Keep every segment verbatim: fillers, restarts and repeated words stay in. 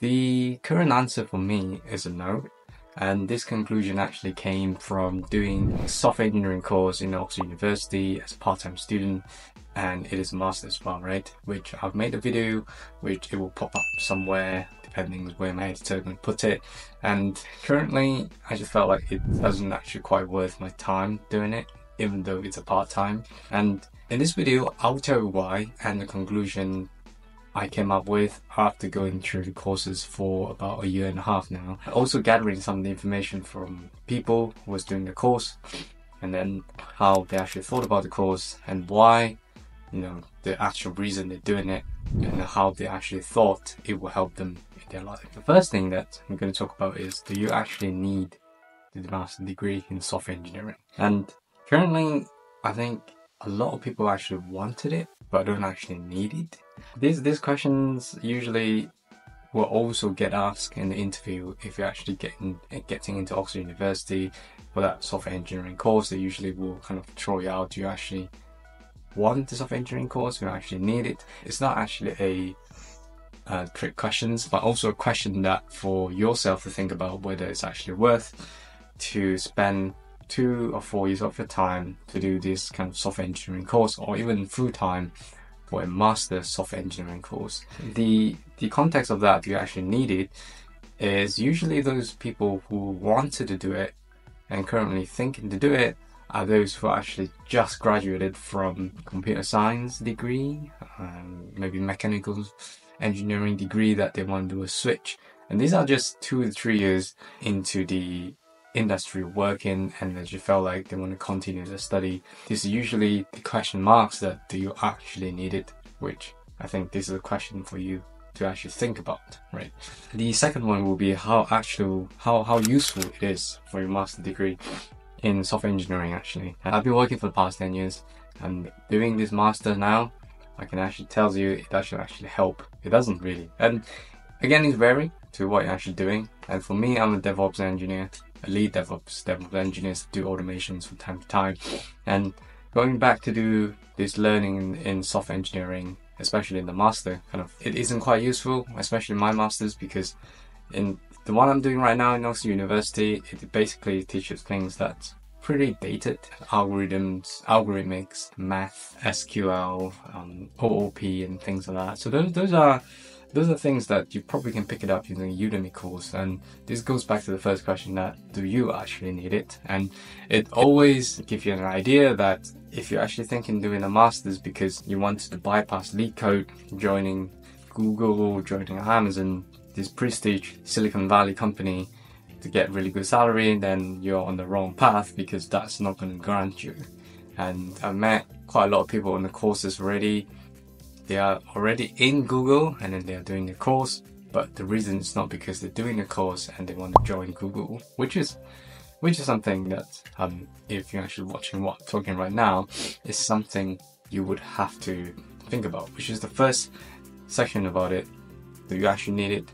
The current answer for me is a no. And this conclusion actually came from doing a software engineering course in Oxford University as a part-time student, and it is a master's as well, right? Which I've made a video, which it will pop up somewhere depending on where my editor can put it. And currently, I just felt like it doesn't actually quite worth my time doing it, even though it's a part-time. And in this video, I'll tell you why and the conclusion I came up with after going through the courses for about a year and a half now. Also gathering some of the information from people who was doing the course, and then how they actually thought about the course and why, you know, the actual reason they're doing it and how they actually thought it will help them in their life. The first thing that I'm going to talk about is, do you actually need the master's degree in software engineering? And currently, I think a lot of people actually wanted it, but don't actually need it. These, these questions usually will also get asked in the interview if you're actually getting, getting into Oxford University for that software engineering course. They usually will kind of throw you out. Do you actually want the software engineering course? Do you actually need it? It's not actually a uh, trick questions, but also a question that for yourself to think about whether it's actually worth to spend two or four years of your time to do this kind of software engineering course, or even full time for a master software engineering course. The the context of that, do you actually need it, is usually those people who wanted to do it and currently thinking to do it are those who actually just graduated from computer science degree, um, maybe mechanical engineering degree that they want to do a switch. And these are just two to three years into the industry working, and that you felt like they want to continue the study. This is usually the question marks that do you actually need it, which I think this is a question for you to actually think about, right? The second one will be how actual how how useful it is for your master's degree in software engineering. Actually, I've been working for the past ten years, and doing this master now, I can actually tell you it doesn't actually help. It doesn't really. And again, it's varying to what you're actually doing. And for me, I'm a DevOps engineer. I lead DevOps, DevOps engineers do automations from time to time, and going back to do this learning in, in software engineering, especially in the master, kind of it isn't quite useful, especially in my masters, because in the one I'm doing right now in Oxford University, it basically teaches things that's pretty dated: algorithms, algorithmics, math, S Q L, um, O O P, and things like that. So those those are. Those are things that you probably can pick it up using a Udemy course. And this goes back to the first question, that do you actually need it? And it always gives you an idea that if you're actually thinking doing a master's because you wanted to bypass LeetCode, joining Google or joining Amazon, this prestige Silicon Valley company, to get really good salary, then you're on the wrong path, because that's not going to grant you. And I've met quite a lot of people on the courses already. They are already in Google and then they are doing the course, but the reason is not because they're doing the course and they want to join Google, which is which is something that um, if you're actually watching what I'm talking right now, is something you would have to think about, which is the first section about it. Do you actually need it?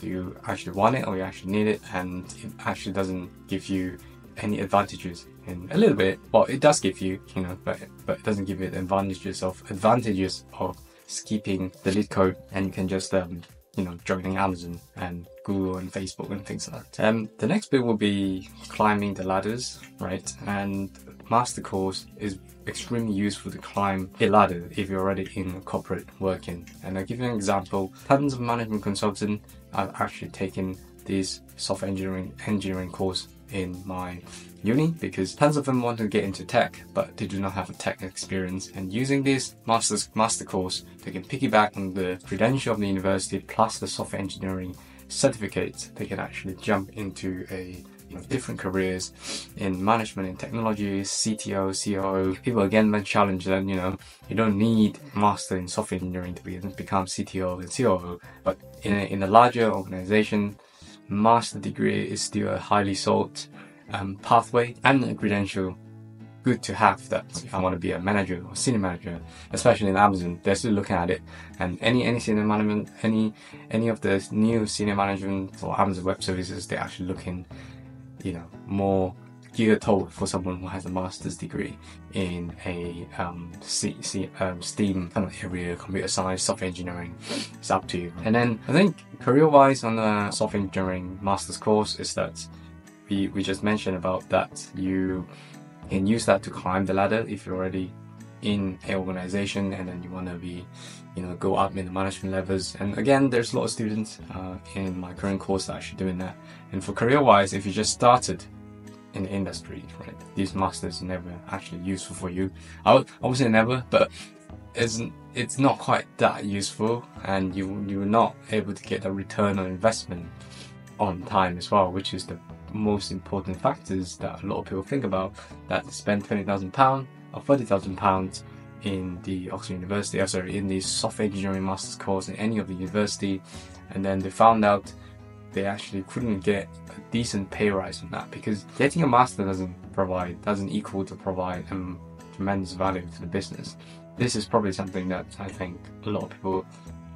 Do you actually want it, or you actually need it? And it actually doesn't give you any advantages in a little bit. Well, it does give you, you know, but, but it doesn't give you the advantages of advantages of skipping the LeetCode, and you can just um you know joining Amazon and Google and Facebook and things like that. Um the next bit will be climbing the ladders, right? And master course is extremely useful to climb a ladder if you're already in corporate working. And I'll give you an example. Tons of management consultants have actually taken this software engineering engineering course in my uni, because tons of them want to get into tech, but they do not have a tech experience. And using this master's master course, they can piggyback on the credential of the university plus the software engineering certificate. They can actually jump into a you know, different careers in management and technology, C T O, C O O. People again then challenge them, you know, you don't need a master in software engineering to be, become C T O and C O O, but in a, in a larger organization, master degree is still a highly sought um, pathway and a credential good to have. That if I want to be a manager or senior manager, especially in Amazon, they're still looking at it. And any any senior management, any any of the new senior management for Amazon Web Services, they're actually looking, you know, more give a talk for someone who has a master's degree in a um, C, C, um, STEAM kind of area, computer science, software engineering. It's up to you. And then I think career-wise on the software engineering master's course is that we, we just mentioned about that you can use that to climb the ladder if you're already in an organization and then you want to be, you know, go up in the management levels. And again, there's a lot of students uh, in my current course that are actually doing that. And for career-wise, if you just started in the industry, right, these masters are never actually useful for you. I would, I would say never, but it's it's not quite that useful, and you you're not able to get a return on investment on time as well, which is the most important factors that a lot of people think about. That spend twenty thousand pounds or thirty thousand pounds in the Oxford University, or sorry, in the software engineering master's course in any of the university, and then they found out they actually couldn't get a decent pay rise on that, because getting a master doesn't provide, doesn't equal to provide um, tremendous value to the business. This is probably something that I think a lot of people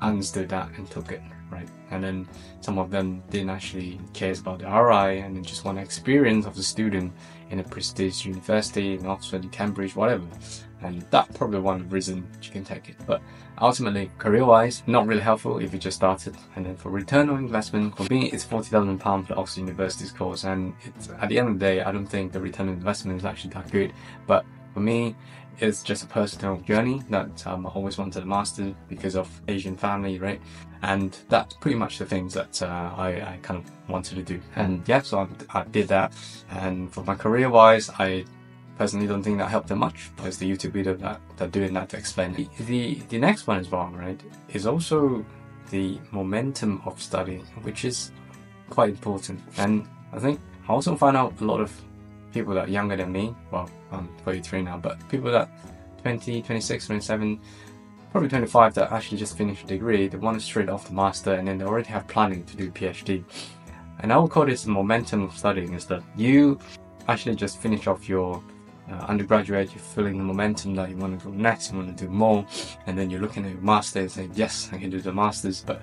understood that and took it, right? And then some of them didn't actually care about the R I and they just want the experience of the student in a prestigious university in Oxford, Cambridge, whatever. And that probably one reason you can take it. But ultimately, career-wise, not really helpful if you just started. And then for return on investment, for me, it's forty thousand pounds for the Oxford University's course. And it's, at the end of the day, I don't think the return on investment is actually that good. But for me, it's just a personal journey that um, I always wanted a master because of Asian family, right? And that's pretty much the things that uh, I, I kind of wanted to do. And yeah, so I, I did that. And for my career-wise, I personally don't think that helped them much, but it's the YouTube video that, that doing that to explain it. The, the next one as well, right, is also the momentum of study, which is quite important. And I think I also find out a lot of people that are younger than me, well, I'm thirty-three now, but people that twenty, twenty-six, twenty-seven, probably twenty-five that actually just finished a degree, they want to straight off the master and then they already have planning to do PhD. And I would call this the momentum of studying, is that you actually just finish off your Uh, undergraduate, you're feeling the momentum that you want to go next, you want to do more, and then you're looking at your master and saying, yes, I can do the masters. But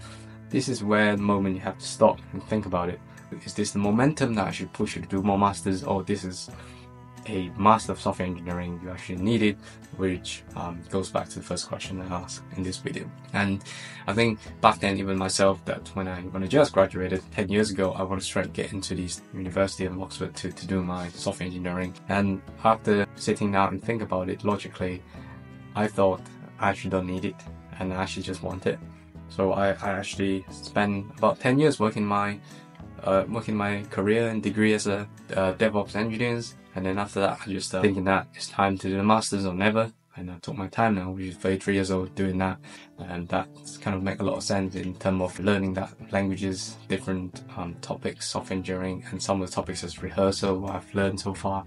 this is where the moment you have to stop and think about it. Is this the momentum that I should push you to do more masters, or this is a master of software engineering you actually needed, which um, goes back to the first question I asked in this video. And I think back then, even myself, that when I when I just graduated ten years ago, I wanted to try to get into the University of Oxford to, to do my software engineering. And after sitting down and think about it logically, I thought I actually don't need it and I actually just want it. So I, I actually spent about ten years working my uh, working my career and degree as a uh, DevOps engineer. And then after that, I just uh, thinking that it's time to do the masters or never. And I took my time now, which is thirty-three years old, doing that. And that's kind of make a lot of sense in terms of learning that languages, different um, topics, software engineering, and some of the topics as rehearsal I've learned so far,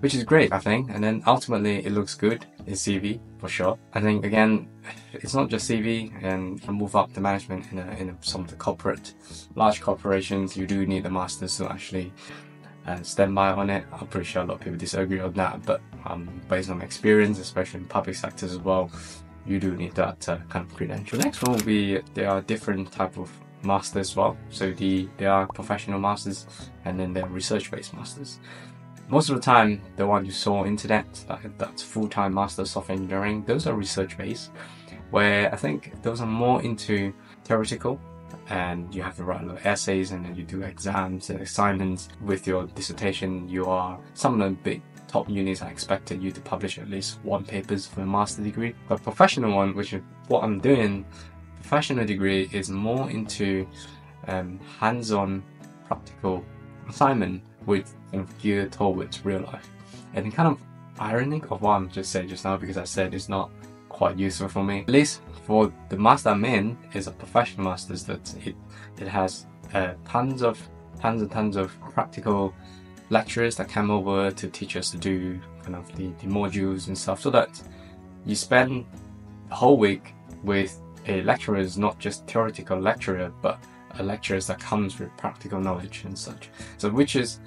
which is great, I think. And then ultimately, it looks good in C V for sure. I think again, it's not just C V, and you can move up the management in, a, in a, some of the corporate, large corporations. You do need the masters to actually and stand by on it. I'm pretty sure a lot of people disagree on that, but um, based on experience, especially in public sectors as well, you do need that uh, kind of credential. The next one will be, there are different type of masters as well. So the there are professional masters, and then there are research-based masters. Most of the time, the one you saw on the internet, that, that's full-time master of software engineering, those are research-based, where I think those are more into theoretical, and you have to write a lot of essays, and then you do exams and assignments with your dissertation. You are, some of the big top unis are expected you to publish at least one papers for a master degree. The professional one, which is what I'm doing, professional degree is more into um, hands-on practical assignment with kind of geared towards real life. And it's kind of ironic of what I'm just saying just now, because I said it's not quite useful for me. At least for the master I'm in is a professional master's, that it it has uh, tons of tons and tons of practical lecturers that come over to teach us to do kind of the, the modules and stuff, so that you spend the whole week with a lecturer, not just theoretical lecturer, but a lecturer that comes with practical knowledge and such. So which is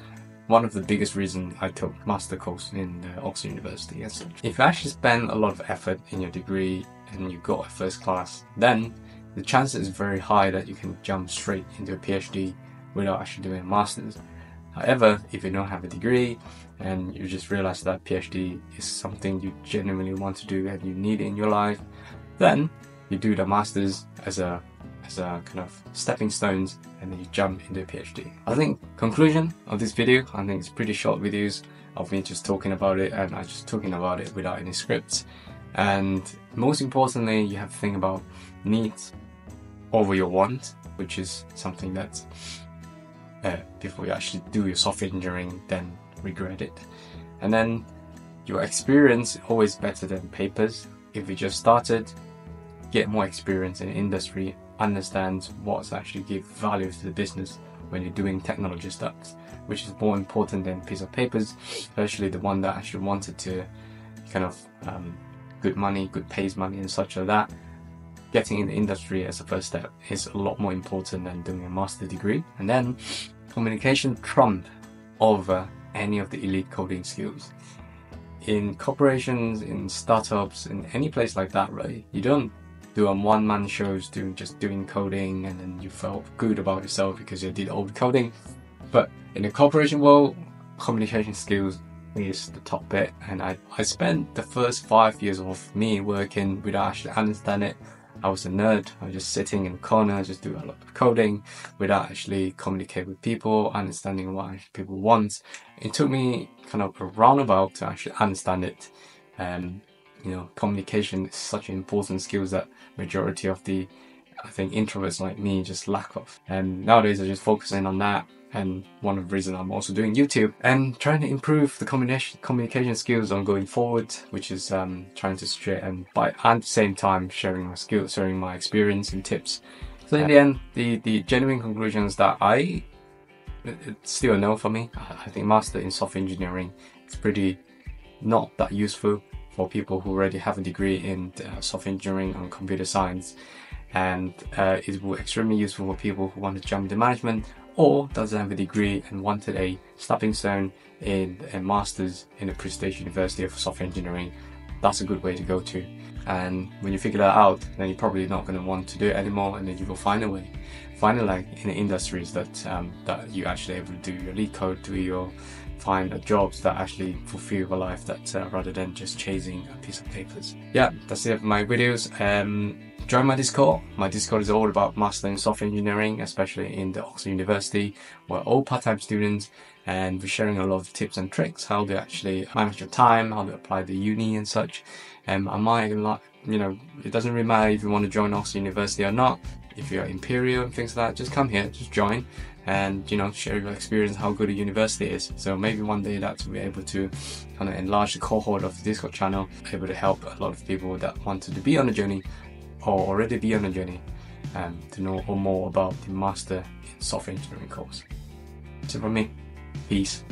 one of the biggest reasons I took master course in the Oxford University and such. If you actually spend a lot of effort in your degree and you got a first class, then the chance is very high that you can jump straight into a PhD without actually doing a master's. However, if you don't have a degree and you just realize that PhD is something you genuinely want to do and you need in your life, then you do the master's as a as a kind of stepping stones, and then you jump into a PhD. I think conclusion of this video, I think it's pretty short videos of me just talking about it, and I just talking about it without any scripts. And most importantly, you have to think about needs over your wants, which is something that uh, before you actually do your software engineering, then regret it. And then your experience always better than papers. If you just started, get more experience in industry, understand what's actually give value to the business when you're doing technology stuff, which is more important than piece of papers, especially the one that actually wanted to kind of um, good money, good pays money and such like that. Getting in the industry as a first step is a lot more important than doing a master degree. And then communication trump over any of the elite coding skills. In corporations, in startups, in any place like that, right? You don't do a one-man shows doing just doing coding and then you felt good about yourself because you did all the coding. But in the corporation world, communication skills is the top bit, and I, I spent the first five years of me working without actually understanding it. I was a nerd, I was just sitting in the corner, just doing a lot of coding without actually communicating with people, understanding what people want. It took me kind of a roundabout to actually understand it. Um, you know, communication is such an important skill that majority of the, I think, introverts like me just lack of. And nowadays I'm just focusing on that. And one of the reasons I'm also doing YouTube and trying to improve the combination communication skills on going forward, which is um, trying to share and by at the same time sharing my skills, sharing my experience and tips. So in the end, the the genuine conclusions that I it's still a no for me. I think master in software engineering is pretty not that useful for people who already have a degree in uh, software engineering and computer science, and uh, it will be extremely useful for people who want to jump into management, or doesn't have a degree and wanted a stepping stone in a master's in a prestigious university of software engineering. That's a good way to go to. And when you figure that out, then you're probably not going to want to do it anymore, and then you will find a way. Find a like in the industries that um, that you actually able to do your LeetCode, do your find a jobs that actually fulfill your life, that uh, rather than just chasing a piece of papers. Yeah, that's it for my videos. Um, Join my Discord. My Discord is all about mastering software engineering, especially in the Oxford University. We're all part-time students, and we're sharing a lot of tips and tricks, how to actually manage your time, how to apply the uni and such. Um, I might like, you know, it doesn't really matter if you want to join Oxford University or not. If you're Imperial and things like that, just come here, just join, and you know, share your experience how good a university is. So maybe one day that we'll be able to kind of enlarge the cohort of the Discord channel, able to help a lot of people that wanted to be on a journey, or already be on a journey um, to know more about the Master in Software Engineering course. That's it from me. Peace.